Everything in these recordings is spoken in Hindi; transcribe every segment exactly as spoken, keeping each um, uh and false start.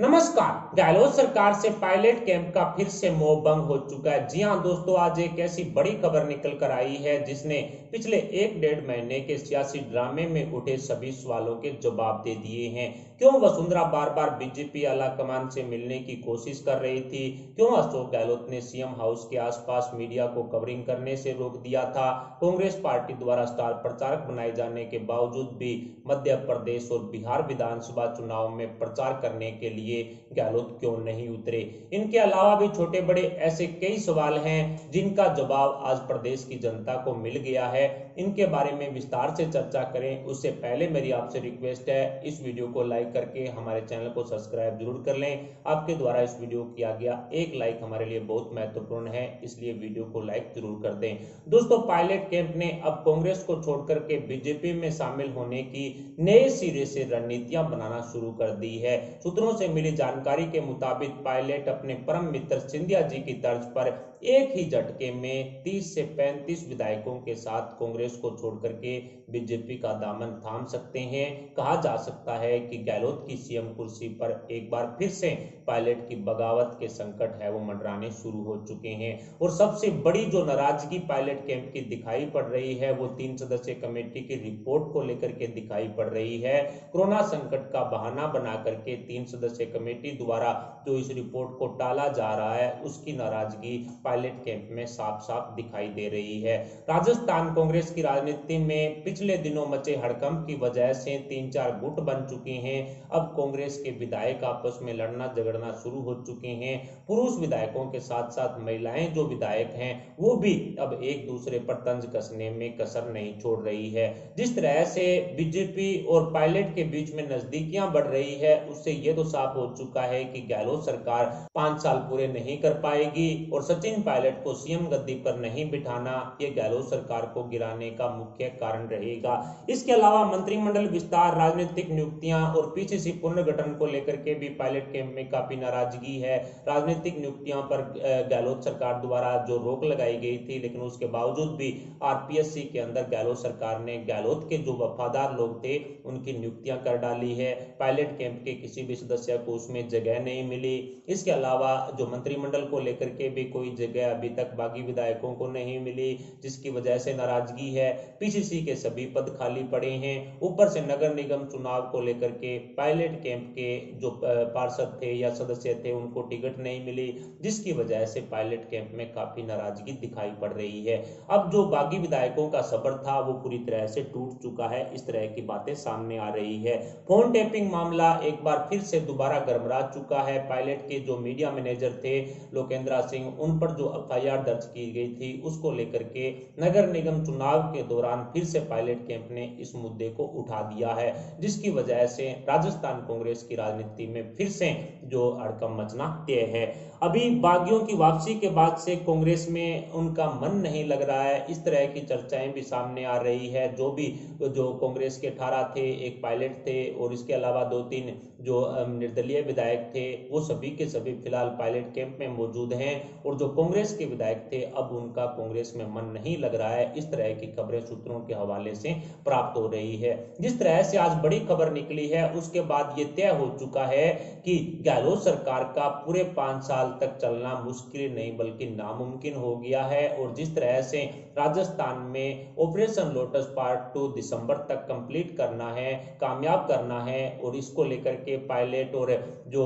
नमस्कार। गहलोत सरकार से पायलट कैंप का फिर से मोह भंग हो चुका है। जी हां दोस्तों, आज एक ऐसी बड़ी खबर निकल कर आई है जिसने पिछले एक डेढ़ महीने के सियासी ड्रामे में उठे सभी सवालों के जवाब दे दिए हैं। क्यों वसुंधरा बार बार बीजेपी आला कमान से मिलने की कोशिश कर रही थी, क्यों अशोक गहलोत ने सीएम हाउस के आसपास मीडिया को कवरिंग करने से रोक दिया था, कांग्रेस पार्टी द्वारा स्टार प्रचारक बनाए जाने के बावजूद भी मध्य प्रदेश और बिहार विधानसभा चुनाव में प्रचार करने के लिए गहलोत क्यों नहीं उतरे। इनके अलावा भी छोटे बड़े ऐसे कई सवाल हैं जिनका जवाब आज प्रदेश की जनता को मिल गया है। इनके बारे में विस्तार से चर्चा करें उससे पहले मेरी आपसे रिक्वेस्ट है, इस वीडियो को लाइक करके हमारे चैनल को सब्सक्राइब जरूर कर लें। आपके द्वारा इस वीडियो किया गया एक लाइक हमारे लिए बहुत महत्वपूर्ण है, इसलिए वीडियो को लाइक जरूर कर दें। दोस्तों, पायलट कैंप ने अब कांग्रेस को छोड़कर के बीजेपी में शामिल होने की नए सिरे से रणनीतियां बनाना शुरू कर दी है। सूत्रों से मिली जानकारी के मुताबिक पायलट अपने परम मित्र सिंधिया जी की तर्ज पर एक ही झटके में तीस से पैंतीस विधायकों के साथ कांग्रेस को छोड़कर के बीजेपी का दामन थाम सकते हैं। कहा जा सकता है कि गहलोत की सीएम कुर्सी पर एक बार फिर से पायलट की बगावत के संकट है वो मंडराने शुरू हो चुके हैं। और सबसे बड़ी जो नाराजगी पायलट कैंप की दिखाई पड़ रही है वो तीन सदस्यीय कमेटी की रिपोर्ट को लेकर के दिखाई पड़ रही है। कोरोना संकट का बहाना बना करके तीन सदस्यीय कमेटी द्वारा जो इस रिपोर्ट को टाला जा रहा है उसकी नाराजगी पायलट कैंप में साफ-साफ दिखाई दे रही है। राजस्थान कांग्रेस की राजनीति में पिछले दिनों मचे हड़कंप की वजह से तीन चार गुट बन चुके हैं। अब कांग्रेस के विधायक आपस में लड़ना झगड़ना शुरू हो चुके हैं। पुरुष विधायकों के साथ साथ महिलाएं जो विधायक हैं वो भी अब एक दूसरे पर तंज कसने में कसर नहीं छोड़ रही है। जिस तरह से बीजेपी और पायलट के बीच में नजदीकियां बढ़ रही है उससे ये तो साफ हो चुका है कि गहलोत सरकार पांच साल पूरे नहीं कर पाएगी और सचिन पायलट को सीएम गद्दी पर नहीं बिठाना ये गहलोत सरकार को गिराने का मुख्य कारण रहेगा। इसके अलावा मंत्रिमंडल विस्तार, राजनीतिक नियुक्तियां और पीसीसी पुनर्गठन को लेकर के भी पायलट कैंप में काफी नाराजगी है। राजनीतिक नियुक्तियां पर गहलोत सरकार द्वारा जो रोक लगाई गई थी लेकिन उसके बावजूद भी आरपीएससी के अंदर गहलोत सरकार ने गहलोत के जो वफादार लोग थे उनकी नियुक्तियां कर डाली है। पायलट कैंप के किसी भी सदस्य को उसमें जगह नहीं मिली। इसके अलावा जो मंत्रिमंडल को लेकर के भी कोई जगह अभी तक बागी विधायकों को नहीं मिली जिसकी वजह से नाराजगी है। पीसीसी के सभी पद खाली पड़े हैं। ऊपर से नगर निगम चुनाव को लेकर के पायलट कैंप के जो पार्षद थे या सदस्य थे उनको टिकट नहीं मिली जिसकी वजह से पायलट कैंप में काफी नाराजगी दिखाई पड़ रही है। अब जो बागी विधायकों का सब्र था वो पूरी तरह से टूट चुका है। इस तरह की बातें सामने आ रही है। फोन टैपिंग मामला एक बार फिर से दोबारा गड़बड़ा चुका है। पायलट के जो मीडिया मैनेजर थे लोकेंद्र सिंह, उन पर जो एफआईआर दर्ज की गई थी उसको लेकर के नगर निगम चुनाव के दौरान फिर से पायलट कैंप ने इस मुद्दे को उठा दिया है जिसकी वजह से राजस्थान कांग्रेस की राजनीति में फिर से जो हड़कंप मचना तय है। अभी बागियों की वापसी के बाद से कांग्रेस में उनका मन नहीं लग रहा है। इस तरह की चर्चाएं भी सामने आ रही है। जो भी जो कांग्रेस के अठारह थे, एक पायलट थे और इसके अलावा दो तीन जो निर्दलीय विधायक थे वो सभी के सभी फिलहाल पायलट कैंप में मौजूद हैं। और जो कांग्रेस के विधायक थे अब उनका कांग्रेस में मन नहीं लग रहा है। इस तरह की खबरें सूत्रों के हवाले से प्राप्त हो रही है। जिस तरह से आज बड़ी खबर निकली है उसके बाद ये तय हो चुका है कि गहलोत सरकार का पूरे पांच साल तक चलना मुश्किल नहीं बल्कि नामुमकिन हो गया है। और जिस तरह से राजस्थान में ऑपरेशन लोटस पार्ट टू दिसंबर तक कंप्लीट करना है, कामयाब करना है और इसको लेकर के पायलट और जो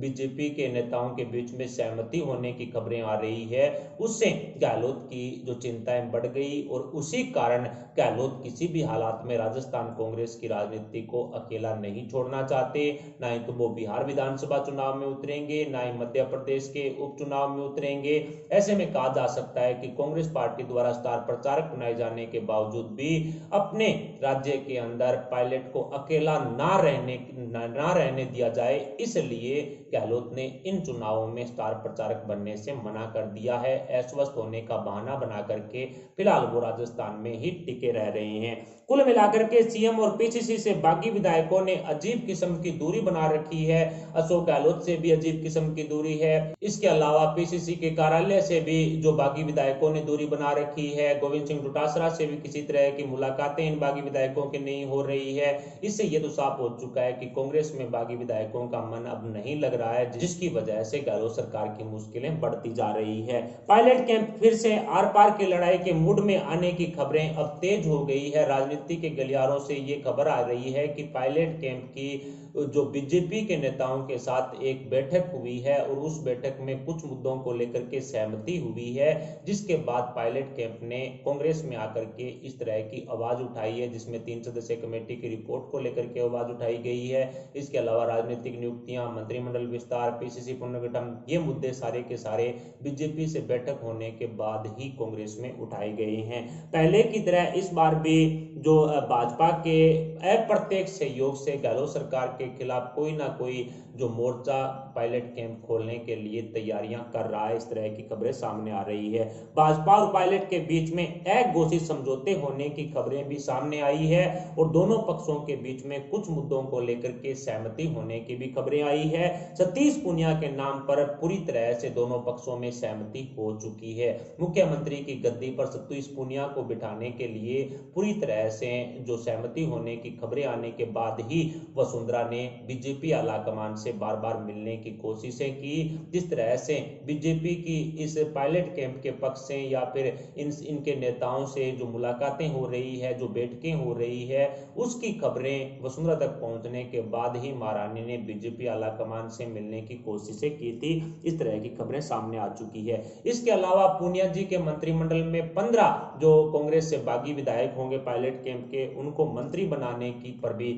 बीजेपी के नेताओं के बीच में सहमति होने की खबरें आ रही है उससे गहलोत की जो चिंताएं बढ़ गई और उसी कारण गहलोत किसी भी हालात में राजस्थान कांग्रेस की राजनीति को अकेला नहीं छोड़ना चाहते। ना ही तो वो बिहार विधानसभा चुनाव में उतरेंगे, ना ही मध्य प्रदेश के उपचुनाव में उतरेंगे। ऐसे में कहा जा सकता है कि कांग्रेस पार्टी द्वारा स्टार प्रचारक बनाए जाने के बावजूद भी अपने राज्य के अंदर पायलट को अकेला ना रहने ना रहने दिया जाए, इसलिए गहलोत ने इन चुनावों में स्टार प्रचारक बनने से मना कर दिया है। अस्वस्थ होने का बहाना बना करके फिलहाल वो राजस्थान में ही टिके रह रहे हैं। कुल मिलाकर के सीएम और पीसीसी से बागी विधायकों ने अजीब किस्म की दूरी बना रखी है। अशोक गहलोत से भी अजीब किस्म की दूरी है। इसके अलावा पीसीसी के कार्यालय से भी जो बागी विधायकों ने दूरी बना रखी की है। गोविंद सिंह डोटासरा से भी किसी तरह की मुलाकातें इन बागी विधायकों की नहीं हो रही है। इससे ये तो साफ हो चुका है कि कांग्रेस में बागी विधायकों का मन अब नहीं लग रहा है, जिसकी वजह से गहलोत सरकार की मुश्किलें बढ़ती जा रही है। पायलट कैंप फिर से आर पार की लड़ाई के मूड में आने की खबरें अब तेज हो गई है। राजनीति के गलियारों से ये खबर आ रही है कि पायलट कैंप की जो बीजेपी के नेताओं के साथ एक बैठक हुई है और उस बैठक में कुछ मुद्दों को लेकर के सहमति हुई है, जिसके बाद पायलट कैंप ने कांग्रेस में आकर के इस तरह की आवाज उठाई है, जिसमें तीन सदस्यीय कमेटी की रिपोर्ट को लेकर के आवाज उठाई गई है। इसके अलावा राजनीतिक नियुक्तियां, मंत्रिमंडल विस्तार, पीसीसी पुनर्गठन, ये मुद्दे सारे के सारे बीजेपी से बैठक होने के बाद ही कांग्रेस में उठाए गए हैं। पहले की तरह इस बार भी जो भाजपा के अप्रत्यक्ष सहयोग से गहलोत सरकार के खिलाफ कोई ना कोई जो मोर्चा पायलट कैंप खोलने के लिए तैयारियां कर रहा है, इस तरह की खबरें सामने आ रही है। भाजपा और पायलट के बीच में अघोषित समझौते होने की खबरें भी सामने आई है और दोनों पक्षों के बीच में कुछ मुद्दों को लेकर के सहमति होने की भी खबरें आई है। सतीश पुनिया के नाम पर पूरी तरह से दोनों पक्षों में सहमति हो चुकी है। मुख्यमंत्री की गद्दी पर सतीश पुनिया को बिठाने के लिए पूरी तरह से जो सहमति होने की खबरें आने के बाद ही वसुंधरा ने बीजेपी आलाकमान से बार बार मिलने की कोशिशें की। जिस तरह से बीजेपी की इस पायलट कैंप के पक्ष से या फिर इन इनके नेताओं से जो मुलाकातें हो रही है, जो बैठकें हो रही है, उसकी खबरें वसुंधरा तक पहुंचने के बाद ही महारानी ने बीजेपी आलाकमान से मिलने की कोशिशें की थी। इस तरह की खबरें सामने आ चुकी है। इसके अलावा पुनिया जी के मंत्रिमंडल में पंद्रह जो कांग्रेस से बागी विधायक होंगे पायलट कैंप के, उनको मंत्री बनाने की पर भी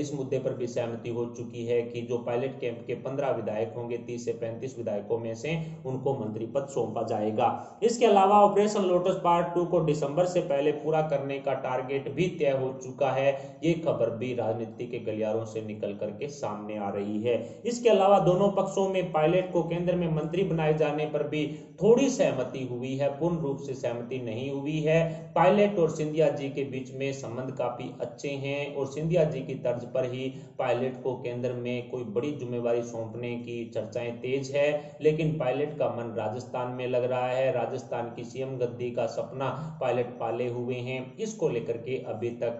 इस मुद्दे पर भी सहमति हो चुकी है कि जो पायलट कैंप के पंद्रह विधायक होंगे, तीस से पैंतीस विधायकों में से उनको मंत्री पद सौंपा जाएगा। इसके अलावा ऑपरेशन लोटस पार्ट टू को दिसंबर से पहले पूरा करने का टारगेट भी तय हो चुका है। ये खबर भी राजनीति के गलियारों से निकल करके सामने आ रही है। इसके अलावा दोनों पक्षों में पायलट को केंद्र में मंत्री बनाए जाने पर भी थोड़ी सहमति हुई है, पूर्ण रूप से सहमति नहीं हुई है। पायलट और सिंधिया जी के बीच में संबंध काफी अच्छे हैं और सिंधिया जी की तर्ज पर ही पायलट को केंद्र में कोई बड़ी जिम्मेवारी सौंपने की चर्चाएं तेज है, लेकिन पायलट का मन राजस्थान में लग रहा है। राजस्थान की सीएम गद्दी का सपना पायलट पाले हुए हैं। इसको लेकर के अभी तक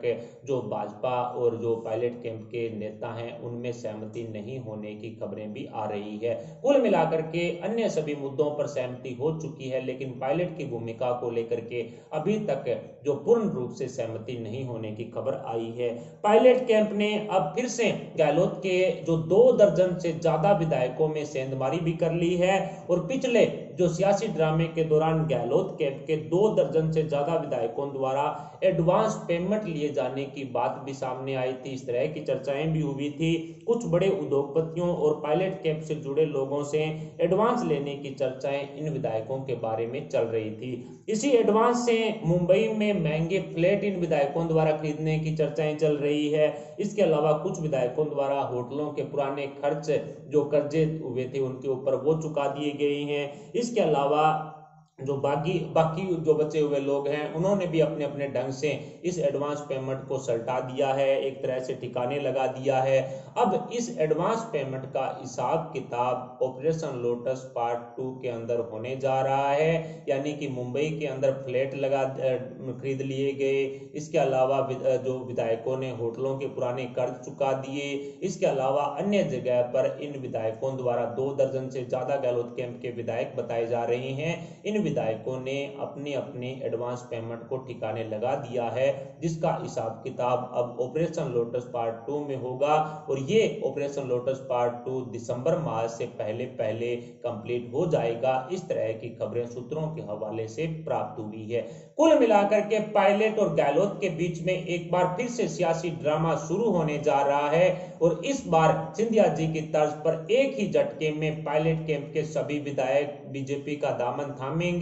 जो भाजपा और जो पायलट कैंप के नेता हैं उनमें सहमति नहीं होने की खबरें भी आ रही है। कुल मिलाकर के अन्य सभी मुद्दों पर सहमति हो चुकी है, लेकिन पायलट की भूमिका को लेकर के अभी तक जो पूर्ण रूप से सहमति नहीं होने की खबर आई है। पायलट कैंप ने अब फिर से गहलोत के जो दो दर्जन से ज्यादा विधायकों में सेंधमारी भी कर ली है और पिछले जो सियासी ड्रामे के दौरान गहलोत कैंप के दो दर्जन से ज्यादा विधायकों द्वारा एडवांस पेमेंट लिए जाने की बात भी सामने आई थी। इस तरह की चर्चाएं भी हुई थी। कुछ बड़े उद्योगपतियों और पायलट कैंप से जुड़े लोगों से एडवांस लेने की चर्चाएं इन विधायकों के बारे में चल रही थी। इसी एडवांस से मुंबई में महंगे फ्लैट इन विधायकों द्वारा खरीदने की चर्चाएं चल रही है। इसके अलावा कुछ विधायकों द्वारा होटलों के पुराने खर्च जो कर्जे हुए थे उनके ऊपर वो चुका दिए गए हैं। इसके अलावा जो बाकी बाकी जो बचे हुए लोग हैं उन्होंने भी अपने अपने ढंग से इस एडवांस पेमेंट को सल्टा दिया है, एक तरह से ठिकाने लगा दिया है। अब इस एडवांस पेमेंट का हिसाब किताब ऑपरेशन लोटस पार्ट टू के अंदर होने जा रहा है, यानी कि मुंबई के अंदर फ्लैट लगा खरीद लिए गए। इसके अलावा जो विधायकों ने होटलों के पुराने कर्ज चुका दिए। इसके अलावा अन्य जगह पर इन विधायकों द्वारा दो दर्जन से ज़्यादा गहलोत कैंप के विधायक बताए जा रहे हैं, इन विधायकों ने अपने अपने एडवांस पेमेंट को ठिकाने लगा दिया है, जिसका हिसाब किताब अब ऑपरेशन लोटस पार्ट टू में होगा। और ये ऑपरेशन लोटस पार्ट टू दिसंबर माह से पहले पहले कंप्लीट हो जाएगा। इस तरह की खबरें सूत्रों के हवाले से प्राप्त हुई है। कुल मिलाकर के पायलट और गहलोत के बीच में एक बार फिर से सियासी ड्रामा शुरू होने जा रहा है और इस बार सिंधिया जी की तर्ज पर एक ही झटके में पायलट कैंप के सभी विधायक बीजेपी का दामन थामेंगे।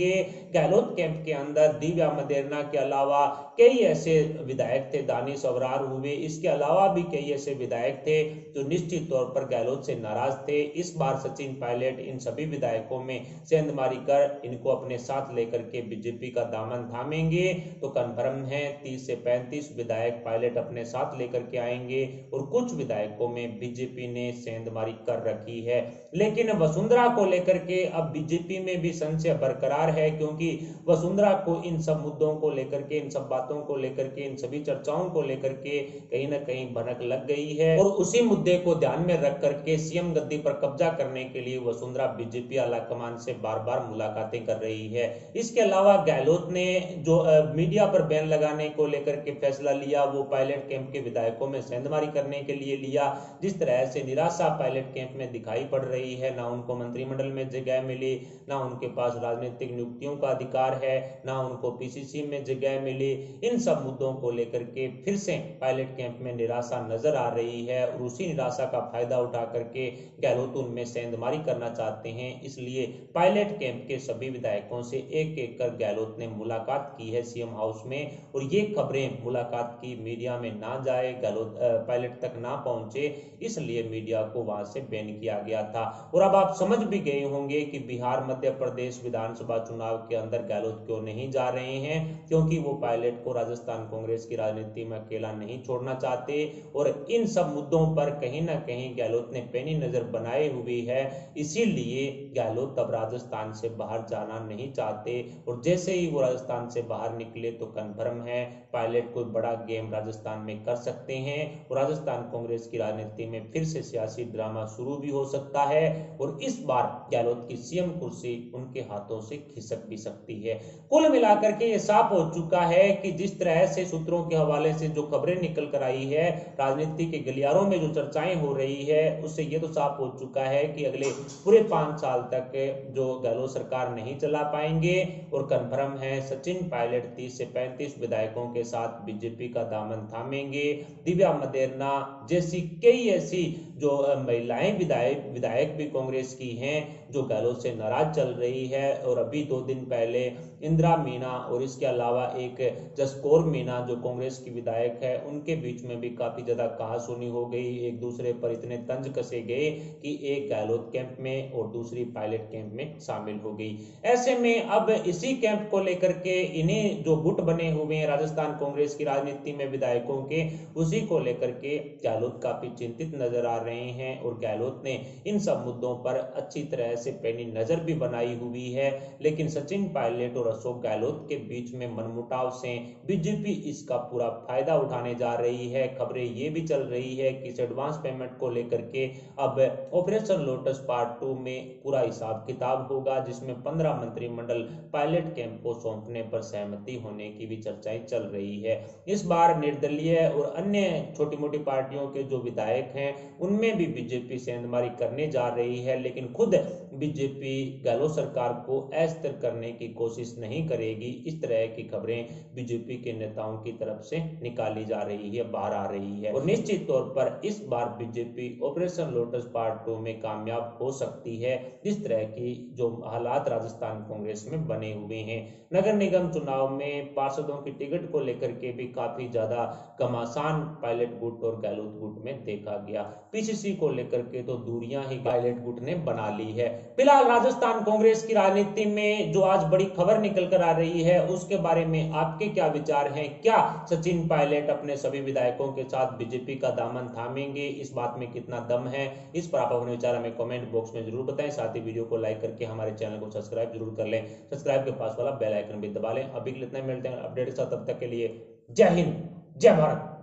गहलोत कैंप के अंदर दिव्या मदेरना के अलावा कई ऐसे विधायक थे, दानिश अवरार हुए, इसके अलावा भी कई ऐसे विधायक थे जो निश्चित तौर पर गहलोत से नाराज थे। इस बार सचिन पायलट इन सभी विधायकों में सेंधमारी कर इनको अपने साथ लेकर के बीजेपी का दामन थामेंगे। तो कन्फर्म है तीस से पैंतीस विधायक पायलट अपने साथ लेकर के आएंगे और कुछ विधायकों में बीजेपी ने सेंधमारी कर रखी है। लेकिन वसुंधरा को लेकर के अब बीजेपी बीजेपी में भी संशय बरकरार है, क्योंकि वसुंधरा को इन सब मुद्दों को लेकर के, इन सब बातों को लेकर के, इन सभी चर्चाओं को लेकर के कहीं ना कहीं भनक लग गई है और उसी मुद्दे को ध्यान में रख करके सीएम गद्दी पर कब्जा करने के लिए वसुंधरा बीजेपी आलाकमान से बार बार मुलाकातें कर रही है। इसके अलावा गहलोत ने जो मीडिया पर बैन लगाने को लेकर के फैसला लिया वो पायलट कैंप के विधायकों में सेंधमारी करने के लिए लिया। जिस तरह से निराशा पायलट कैंप में दिखाई पड़ रही है, ना उनको मंत्रिमंडल में जगह मिली, ना उनके पास राजनीतिक नियुक्तियों का अधिकार है, ना उनको पीसीसी में जगह मिली, इन सब मुद्दों को लेकर के फिर से पायलट कैंप में निराशा नजर आ रही है और उसी निराशा का फायदा उठा करके गहलोत उनमें सेंधमारी करना चाहते हैं। इसलिए पायलट कैंप के सभी विधायकों से एक एक कर गहलोत ने मुलाकात की है सीएम हाउस में और ये खबरें मुलाकात की मीडिया में ना जाए, गहलोत पायलट तक ना पहुंचे, इसलिए मीडिया को वहां से बैन किया गया था। और अब आप समझ भी गए होंगे कि बिहार मध्य प्रदेश विधानसभा चुनाव के अंदर गहलोत क्यों नहीं जा रहे हैं, क्योंकि वो पायलट को राजस्थान कांग्रेस की राजनीति में अकेला नहीं छोड़ना चाहते और इन सब मुद्दों पर कहीं ना कहीं गहलोत ने पैनी नजर बनाई हुई है। इसीलिए गहलोत अब राजस्थान से बाहर जाना नहीं चाहते और जैसे ही वो राजस्थान से बाहर निकले तो कन्फर्म है पायलट कोई बड़ा गेम राजस्थान में कर सकते हैं और राजस्थान कांग्रेस की राजनीति में फिर से सियासी ड्रामा शुरू भी हो सकता है और इस बार गहलोत की सीएम कुर्सी उनके हाथों से खिसक भी सकती है। कुल मिलाकर के ये साफ हो चुका है कि जिस तरह से सूत्रों के हवाले से जो खबरें निकल कर आई है, राजनीति के गलियारों में जो चर्चाएं हो रही है, उससे ये तो साफ हो चुका है कि अगले पूरे पांच साल तक जो गहलोत सरकार नहीं चला पाएंगे और कन्फर्म है सचिन पायलट तीस से पैंतीस विधायकों के साथ बीजेपी का दामन थामेंगे। दिव्या मदेरना जैसी कई ऐसी जो महिलाएं विधायक विधायक भी कांग्रेस की हैं जो गहलोत से नाराज चल रही है और अभी दो दिन पहले इंदिरा मीना और इसके अलावा एक जसकोर मीना जो कांग्रेस की विधायक है उनके बीच में भी काफी ज्यादा कहासुनी हो गई। एक दूसरे पर इतने तंज कसे गए कि एक गहलोत कैंप में और दूसरी पायलट कैंप में शामिल हो गई। ऐसे में अब इसी कैंप को लेकर के इन्हें जो गुट बने हुए हैं राजस्थान कांग्रेस की राजनीति में विधायकों के, उसी को लेकर के गहलोत काफी चिंतित नजर आ रहे हैं और गहलोत ने इन सब मुद्दों पर अच्छी तरह से पैनी नजर भी बनाई हुई है। लेकिन सचिन पायलट और अशोक गहलोत के बीच में मनमुटाव से बीजेपी इसका पूरा फायदा उठाने जा रही है। खबरें ये भी चल रही है कि एडवांस पेमेंट को लेकर के अब ऑपरेशन लोटस पार्ट टू में पूरा हिसाब किताब होगा, जिसमें पंद्रह मंत्रिमंडल पायलट कैंप को सौंपने पर सहमति होने की भी चर्चाएं चल रही है। इस बार निर्दलीय और अन्य छोटी मोटी पार्टियों के जो विधायक हैं उनमें भी बीजेपी सेंधमारी करने जा रही है, लेकिन खुद बीजेपी गहलोत सरकार को अस्थिर करने की कोशिश नहीं करेगी। इस तरह की खबरें बीजेपी के नेताओं की तरफ से निकाली जा रही है, बाहर आ रही है और निश्चित तौर पर इस बार BJP operation lotus part two में कामयाब हो सकती है। जिस तरह की जो हालात राजस्थान कांग्रेस में बने हुए हैं, नगर निगम चुनाव में पार्षदों की टिकट को लेकर के भी काफी ज्यादा घमासान पायलट गुट और गहलोत गुट में देखा गया। पीसीसी को लेकर के तो दूरियां ही पायलट गुट ने बना ली है। फिलहाल राजस्थान कांग्रेस की राजनीति में जो आज बड़ी खबर निकल कर आ रही है उसके बारे में आपके क्या विचार हैं? क्या सचिन पायलट अपने सभी विधायकों के साथ बीजेपी का दामन थामेंगे? इस बात में कितना दम है? इस पर आप अपने विचार हमें कमेंट बॉक्स में जरूर बताएं। साथ ही वीडियो को लाइक करके हमारे चैनल को सब्सक्राइब जरूर कर लें। सब्सक्राइब के पास वाला बेल आइकन भी दबा लें। अभी के लिए इतना मिलते हैं अपडेट के साथ, तब तक के लिए जय हिंद, जय भारत।